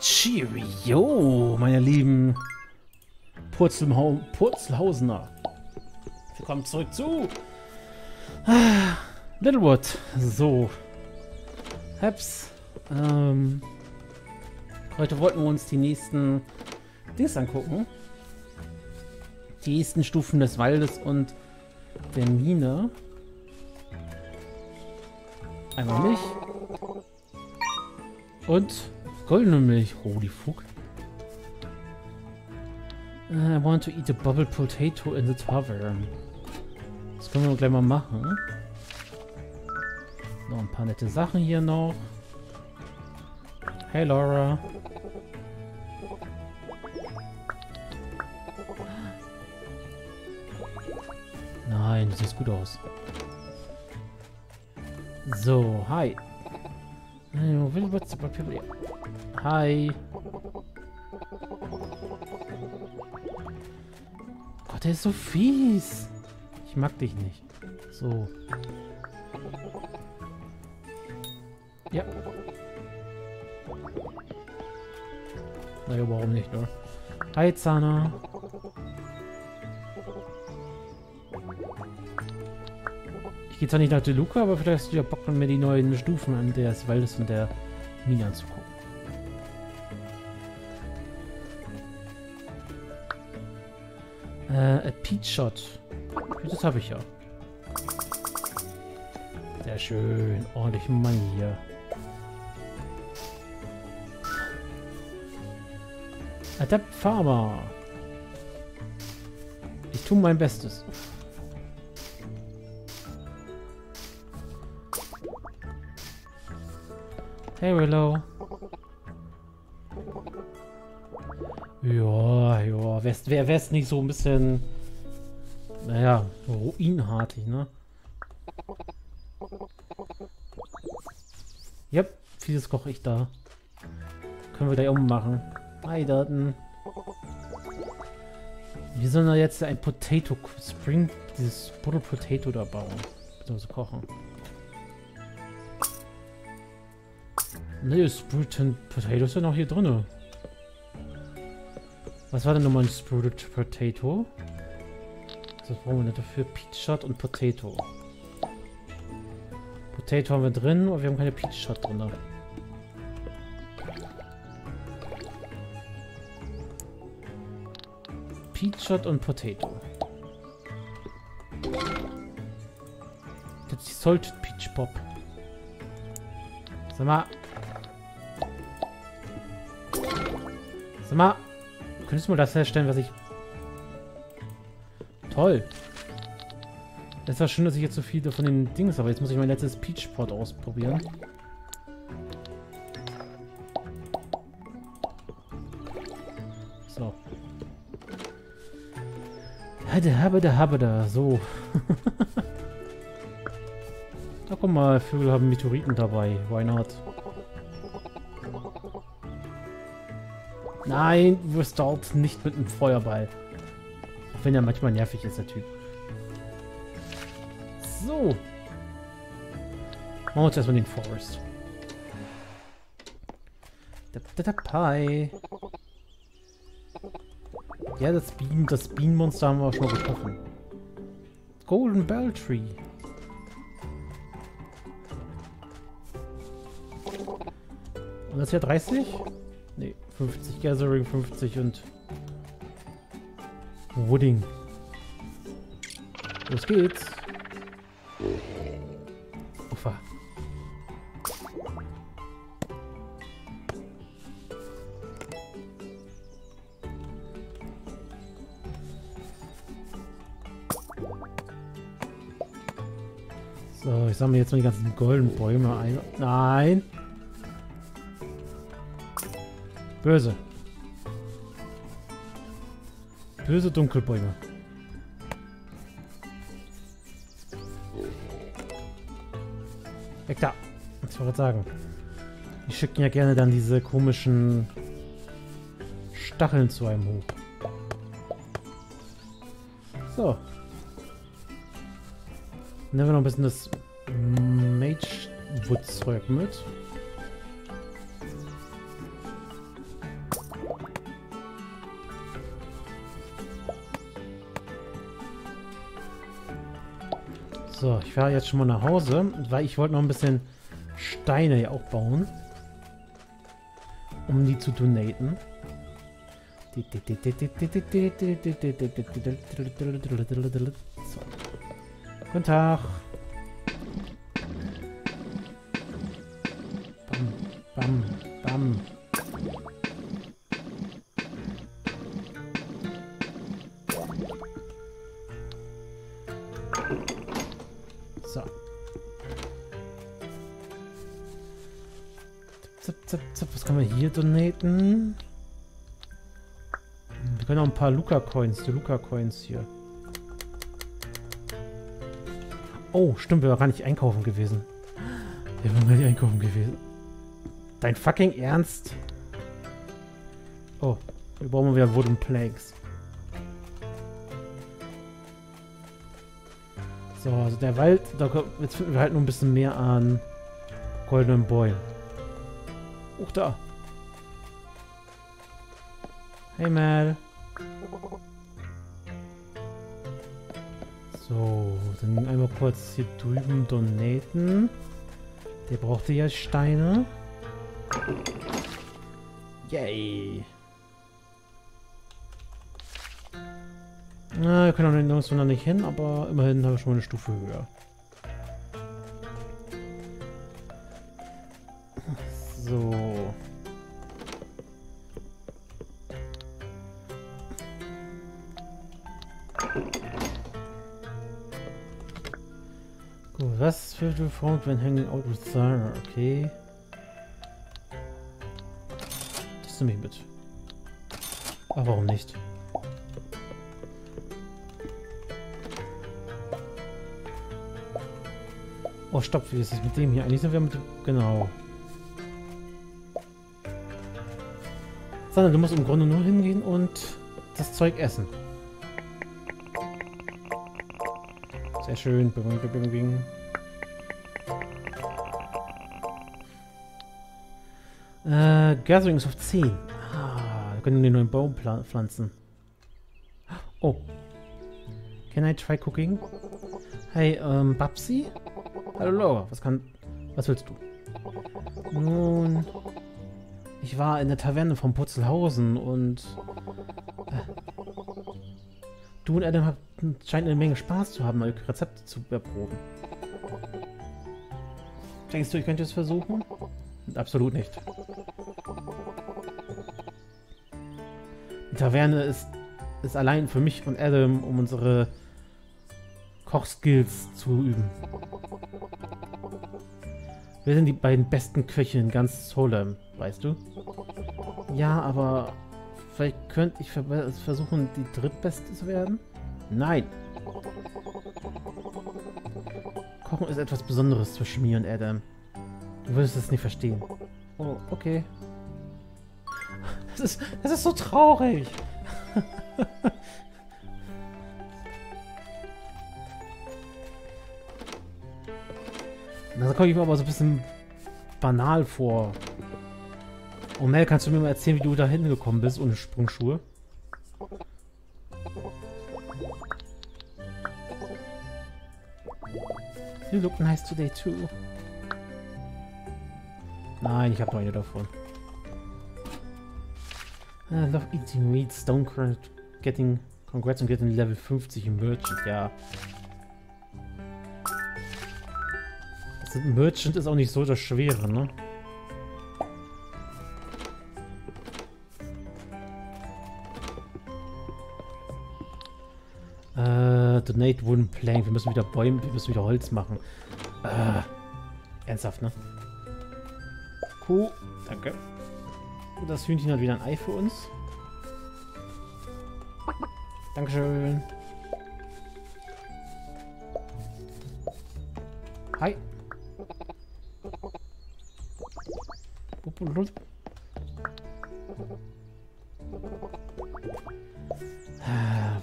Cheerio, meine lieben Purzelhausener. Willkommen zurück zu Littlewood. So. Haps. Heute wollten wir uns die nächsten Dings angucken. Die nächsten Stufen des Waldes und der Mine. Einmal Milch. Und goldene Milch. Holy fuck. I want to eat a bubble potato in the tavern. Das können wir gleich mal machen. Noch ein paar nette Sachen hier noch. Hey Laura. Nein, das sieht gut aus. So, hi. Hi. Gott, der ist so fies. Ich mag dich nicht. So. Ja. Naja, warum nicht, ne? Hi, Zana. Ich gehe zwar nicht nach De Luca, aber vielleicht hast du ja Bock, mir die neuen Stufen an des Waldes und der Mine anzugucken. A Peach Shot. Das habe ich ja. Sehr schön. Ordentlich Money hier. Adept Farmer. Ich tue mein Bestes. Hey Willow. Ja, ja. Wär's nicht so ein bisschen... Naja, ruinartig, ne? Yep, vieles koche ich da. Können wir gleich ummachen. Hi, Daten. Wir sollen da jetzt ein Potato Spring, dieses Butter Potato da bauen. Beziehungsweise kochen. Ne, Sprouted Potatoes sind auch hier drin. Was war denn nochmal ein Sprouted Potato? Das brauchen wir nicht dafür. Peach Shot und Potato. Potato haben wir drin, aber wir haben keine Peach Shot drin. Peach Shot und Potato. Jetzt die Salted Peach Pop. Sag mal. Könntest du mal das herstellen, was ich... Toll. Es war schön, dass ich jetzt so viele von den Dings habe. Jetzt muss ich mein letztes Peachpot ausprobieren. So. Habada. So. Da guck mal, Vögel haben Meteoriten dabei. Why not? Nein, du wirst dort nicht mit einem Feuerball. Wenn er manchmal nervig ist, der Typ. So. Machen wir uns erstmal den Forest. Pie. Ja, das Bienenmonster haben wir auch schon mal getroffen. Golden Bell Tree. Und das hier 30? Ne, 50 Gathering, 50 und... Wooding. Los geht's. Ufa. So, ich sammle jetzt mal die ganzen goldenen Bäume ein. Nein! Böse. Böse Dunkelbäume. Weg da. Ich wollte sagen. Die schicken ja gerne dann diese komischen Stacheln zu einem hoch. So. Nehmen wir noch ein bisschen das Magewood-Zeug mit. So, ich fahre jetzt schon mal nach Hause, weil ich wollte noch ein bisschen Steine ja auch bauen, um die zu donaten. So. Guten Tag. Bam, bam, bam. So. Zip, zip, zip. Was kann man hier donaten? Wir können auch ein paar Luca-Coins, die Luca-Coins hier. Oh, stimmt, wir waren gar nicht einkaufen gewesen. Wir waren gar nicht einkaufen gewesen. Dein fucking Ernst? Oh, wir brauchen wieder Wooden Planks. So, also der Wald, da kommt, jetzt finden wir halt noch ein bisschen mehr an goldenen Bäumen. Uch, da. Hey, Mel. So, dann einmal kurz hier drüben donaten. Der brauchte ja Steine. Yay. Na, wir können auch noch nicht hin, aber immerhin haben wir schon mal eine Stufe höher. So. Gut, was für die Front, wenn hanging out with Sarah? Okay. Das nehme ich mit. Aber warum nicht? Oh, stopp, wie ist es mit dem hier? Eigentlich sind wir mit dem... Genau. Sandra, du musst im Grunde nur hingehen und das Zeug essen. Sehr schön. Bing, bing, bing. Gathering ist auf 10. Ah, wir können den neuen Baum pflanzen. Oh. Can I try cooking? Hey, Babsi? Hallo Laura, was willst du? Nun, ich war in der Taverne von Purzelhausen und du und Adam scheint eine Menge Spaß zu haben, eure Rezepte zu erproben. Denkst du, ich könnte es versuchen? Absolut nicht. Die Taverne ist allein für mich und Adam, um unsere Kochskills zu üben. Wir sind die beiden besten Köche in ganz Solemn, weißt du? Ja, aber vielleicht könnte ich versuchen, die drittbeste zu werden? Nein! Kochen ist etwas Besonderes zwischen mir und Adam. Du würdest es nicht verstehen. Oh, okay. Das ist so traurig! Das komme ich mir aber so ein bisschen banal vor. Oh Mel, kannst du mir mal erzählen, wie du da hingekommen bist ohne Sprungschuhe? You look nice today too. Nein, ich habe noch eine davon. I love eating meat, stonecrunch, getting... Congrats on getting Level 50 im Merchant, ja. Merchant ist auch nicht so das Schwere, ne? Donate Wooden Plank. Wir müssen wieder Bäume, wir müssen wieder Holz machen. Ernsthaft, ne? Kuh, danke. Das Hühnchen hat wieder ein Ei für uns. Dankeschön. Hi.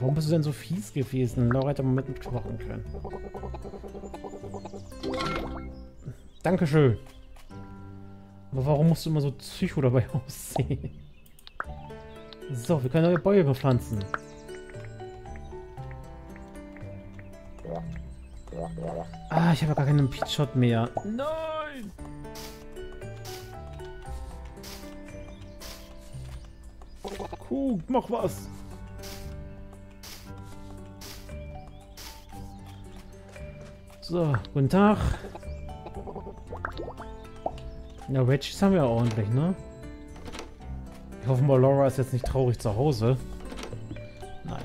Warum bist du denn so fies gewesen? Laura hätte mal mitmachen können. Dankeschön. Aber warum musst du immer so psycho dabei aussehen? So, wir können neue Bäume pflanzen. Ah, ich habe gar keinen Pitchshot mehr. Nein! Kuh, mach was! So, guten Tag. Ja, Wedges haben wir auch ordentlich, ne? Ich hoffe mal, Laura ist jetzt nicht traurig zu Hause. Nein.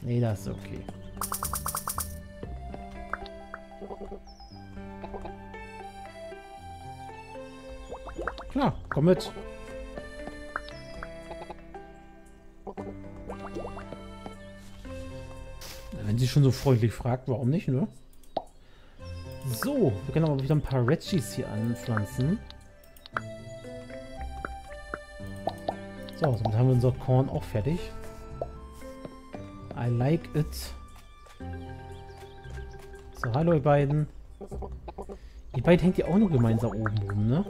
Nee, das ist okay. Klar, komm mit. Wenn sie schon so freundlich fragt, warum nicht, ne? So, wir können aber wieder ein paar Regis hier anpflanzen. So, somit haben wir unser Korn auch fertig. I like it. So, hallo ihr beiden. Ihr beiden hängt ja auch noch gemeinsam oben rum, ne?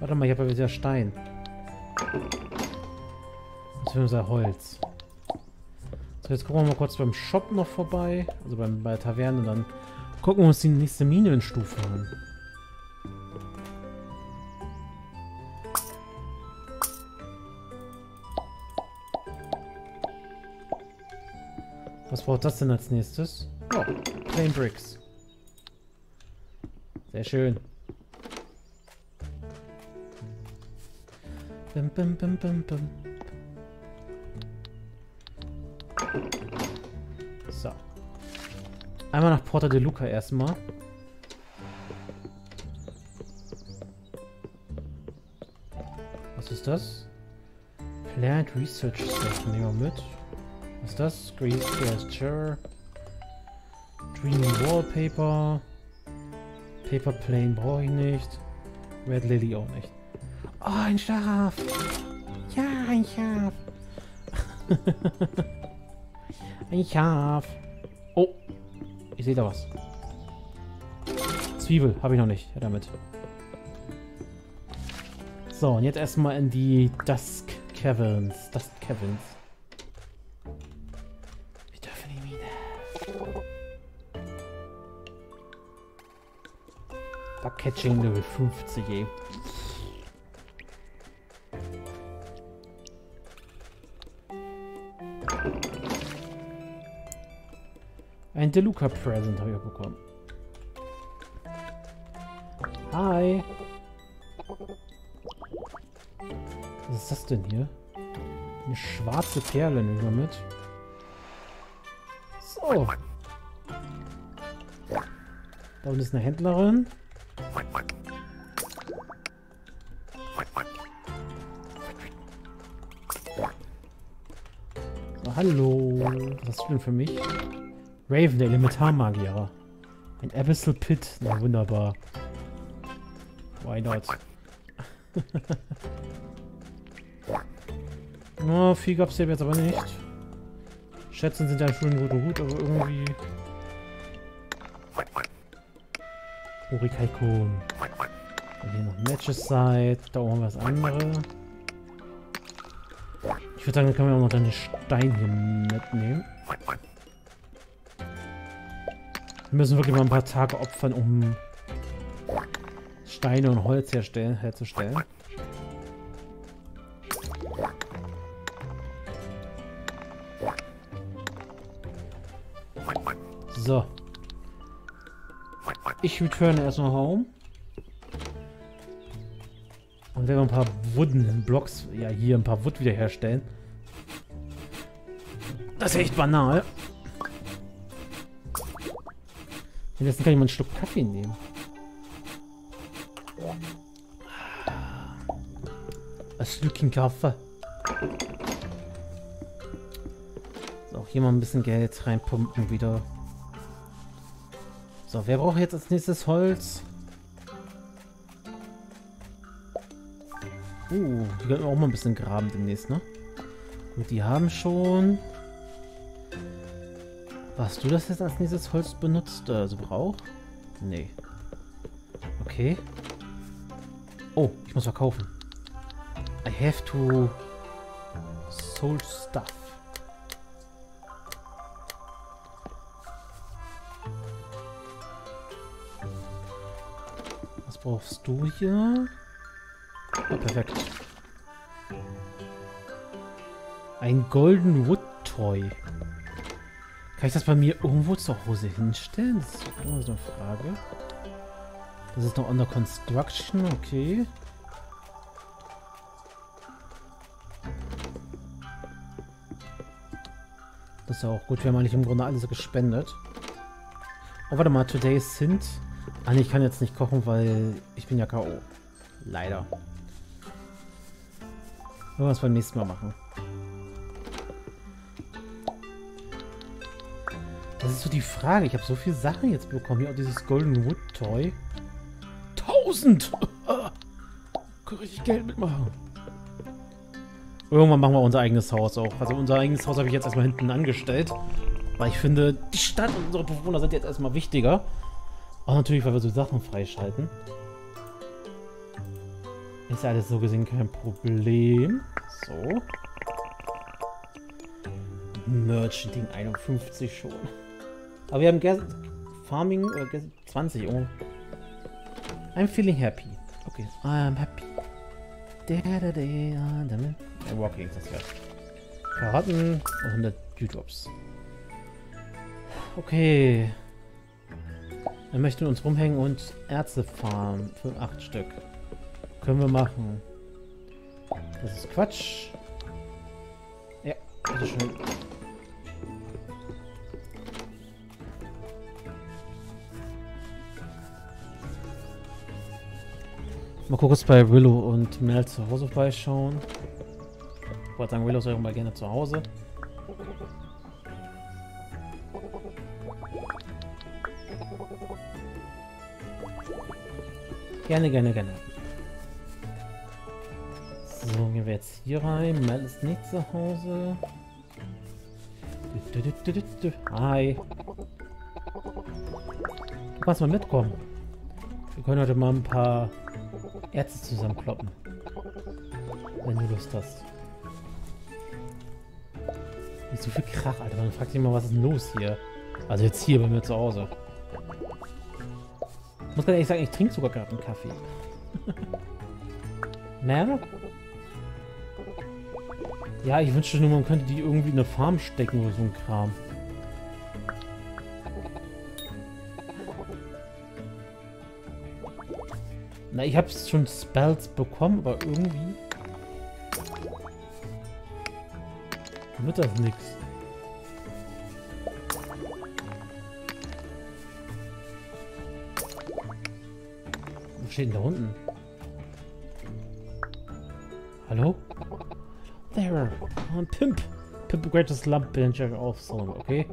Warte mal, ich habe ja wieder Stein. Beziehungsweise Holz. So, jetzt gucken wir mal kurz beim Shop noch vorbei. Also bei der Taverne. Und dann gucken wir uns die nächste Minenstufe an. Was braucht das denn als nächstes? Oh, Plain Bricks. Sehr schön. Bim, bim, bim, bim, bim. So. Einmal nach Porta de Luca erstmal. Was ist das? Plant Research Station. Nehmen wir mit. Was ist das? Grace Chair. Dreaming Wallpaper. Paper Plane brauche ich nicht. Red Lily auch nicht. Oh, ein Schaf! Ja, ein Schaf! Ein Schaf! Oh! Ich sehe da was. Zwiebel habe ich noch nicht. Ja, damit. So, und jetzt erstmal in die Dusk Caverns. Dusk Caverns. Wir dürfen die Mine. Buck-Catching Level 50, ey. Ein DeLuca-Present habe ich auch bekommen. Hi! Was ist das denn hier? Eine schwarze Perle nehmen wir mit. So. Da unten ist eine Händlerin. Na, hallo! Was ist das denn für mich? Raven, der Elementarmagier. Ein Abyssal Pit. Na wunderbar. Why not? Oh, viel gab's hier jetzt aber nicht. Schätzen sind ja schon gut, aber irgendwie. Urikhaikon. Und hier noch Matcheside. Da oben haben wir das andere. Ich würde sagen, da können wir auch noch deine Steine hier mitnehmen. Wir müssen wirklich mal ein paar Tage opfern, um Steine und Holz herzustellen. So. Ich returne erstmal home. Und werden wir ein paar Wooden Blocks, ja hier ein paar Wood wiederherstellen. Das ist echt banal. Jetzt kann ich mal einen Schluck Kaffee nehmen. Ein Schlückchen Kaffee. So, hier mal ein bisschen Geld reinpumpen wieder. So, wer braucht jetzt als nächstes Holz? Die können wir auch mal ein bisschen graben demnächst, ne? Gut, die haben schon... Hast du das jetzt als nächstes Holz benutzt, also braucht? Nee. Okay. Oh, ich muss verkaufen. I have to sold stuff. Was brauchst du hier? Oh, perfekt. Ein Golden Wood Toy. Kann ich das bei mir irgendwo zur Hose hinstellen? Das ist immer so eine Frage. Das ist noch under construction, okay. Das ist ja auch gut, wir haben eigentlich im Grunde alles gespendet. Oh, warte mal, today is Hint. Ah ne, ich kann jetzt nicht kochen, weil ich bin ja K.O. Leider. Wollen wir es beim nächsten Mal machen. Das ist so die Frage. Ich habe so viele Sachen jetzt bekommen. Hier auch dieses Golden Wood Toy. 1000! Kann richtig Geld mitmachen. Irgendwann machen wir unser eigenes Haus auch. Also unser eigenes Haus habe ich jetzt erstmal hinten angestellt. Weil ich finde, die Stadt und unsere Bewohner sind jetzt erstmal wichtiger. Auch natürlich, weil wir so Sachen freischalten. Ist ja alles so gesehen kein Problem. So. Merchanting 51 schon. Aber wir haben Farming 20 Uhr. I'm feeling happy. Okay, I'm happy. Walking ist das hier. Karten und 100 Dewdrops. Okay. Wir möchten uns rumhängen und Erze farmen. 8 Stück. Können wir machen. Das ist Quatsch. Ja, bitteschön. Mal kurz bei Willow und Mel zu Hause vorbeischauen. Ich wollte sagen, Willow ist irgendwann mal gerne zu Hause. Gerne, gerne, gerne. So, gehen wir jetzt hier rein. Mel ist nicht zu Hause. Hi. Du kannst mal mitkommen. Wir können heute mal ein paar Ärzte zusammenkloppen, wenn du Lust hast. Nicht so viel Krach, Alter. Man fragt sich immer, was ist denn los hier? Also jetzt hier bei mir zu Hause. Ich muss ganz ehrlich sagen, ich trinke sogar gerade einen Kaffee. Mel? Ja, ich wünschte nur, man könnte die irgendwie in eine Farm stecken oder so ein Kram. Na, ich habe schon Spells bekommen, aber irgendwie wird das nichts. Wo steht denn da unten? Hallo? There! Ein Pimp! Pimp greatest lump bencher of Solemn, okay?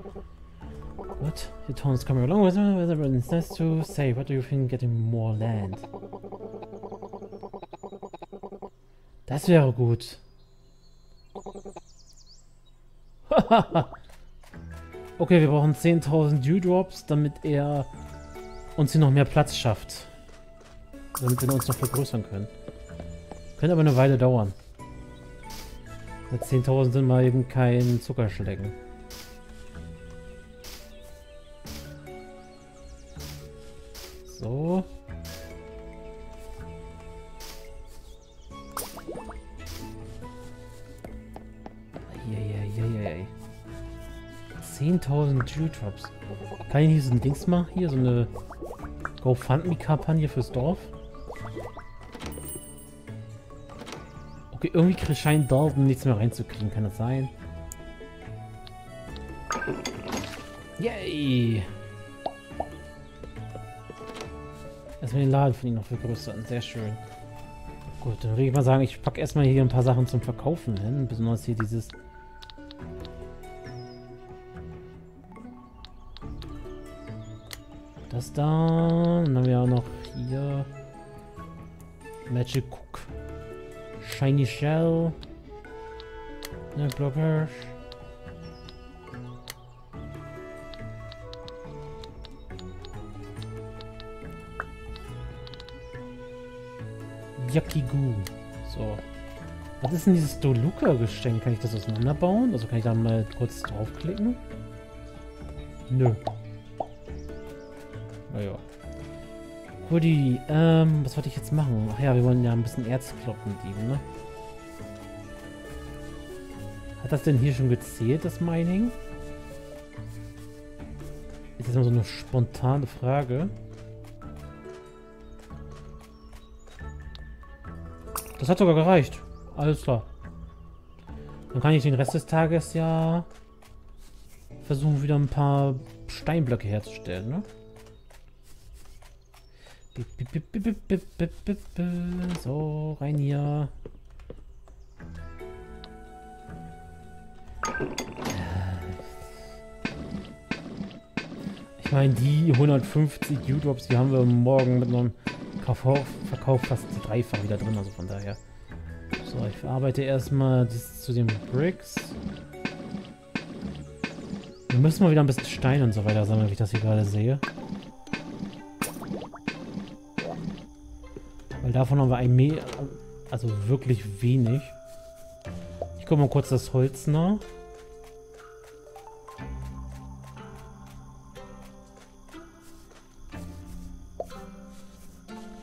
What? The town is coming along with it, it's nice to say. What do you think getting more land? Das wäre gut. Okay, wir brauchen 10.000 Dewdrops, damit er uns hier noch mehr Platz schafft. Damit wir uns noch vergrößern können. Könnte aber eine Weile dauern. 10.000 sind mal eben kein Zuckerschlecken. So. Eieieiei. 10.000 Dewdrops. Kann ich nicht so ein Dings machen? Hier so eine GoFundMe-Kampagne fürs Dorf. Okay, irgendwie scheint da nichts mehr reinzukriegen. Kann das sein? Yay! Erstmal den Laden von ihnen noch vergrößern. Sehr schön. Gut, dann würde ich mal sagen, ich packe erstmal hier ein paar Sachen zum Verkaufen hin. Besonders hier dieses... Das da. Dann haben wir auch noch hier Magic Cook. Shiny Shell. Ne, Blocker. Yakigu. So. Was ist denn dieses Doluca-Gestänk? Kann ich das auseinanderbauen? Also kann ich da mal kurz draufklicken? Nö. Naja. Woody, was wollte ich jetzt machen? Ach ja, wir wollen ja ein bisschen Erzkloppen geben, ne? Hat das denn hier schon gezählt, das Mining? Ist jetzt mal so eine spontane Frage. Das hat sogar gereicht. Alles klar. Dann kann ich den Rest des Tages ja versuchen, wieder ein paar Steinblöcke herzustellen, ne? So, rein hier. Ich meine, die 150 U-Drops, die haben wir morgen mit einem Verkauf fast dreifach wieder drin, also von daher. So, ich verarbeite erstmal das zu den Bricks. Wir müssen mal wieder ein bisschen Stein und so weiter sammeln, wie ich das hier gerade sehe. Weil davon haben wir also wirklich wenig. Ich gucke mal kurz das Holz nach.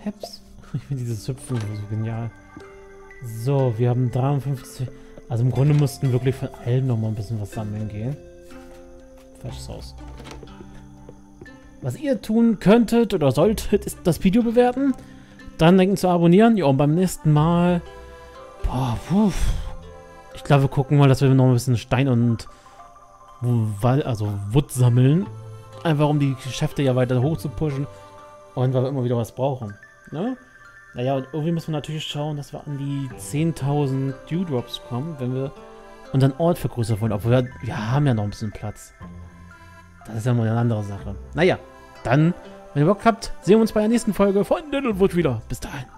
Heps. Ich finde dieses Hüpfen so genial. So, wir haben 53. Also im Grunde mussten wirklich von allem nochmal ein bisschen was sammeln gehen. Falsches Haus. Was ihr tun könntet oder solltet, ist das Video bewerten. Dann denken zu abonnieren. Ja, und beim nächsten Mal... Boah, puff. Ich glaube, wir gucken mal, dass wir noch ein bisschen Stein und... Also Wood sammeln. Einfach, um die Geschäfte ja weiter hoch zu pushen. Und weil wir immer wieder was brauchen. Ne? Naja, und irgendwie müssen wir natürlich schauen, dass wir an die 10.000 Dewdrops kommen, wenn wir unseren Ort vergrößern wollen. Obwohl wir haben ja noch ein bisschen Platz. Das ist ja mal eine andere Sache. Naja, dann... Wenn ihr Bock habt, sehen wir uns bei der nächsten Folge von Littlewood wieder. Bis dahin.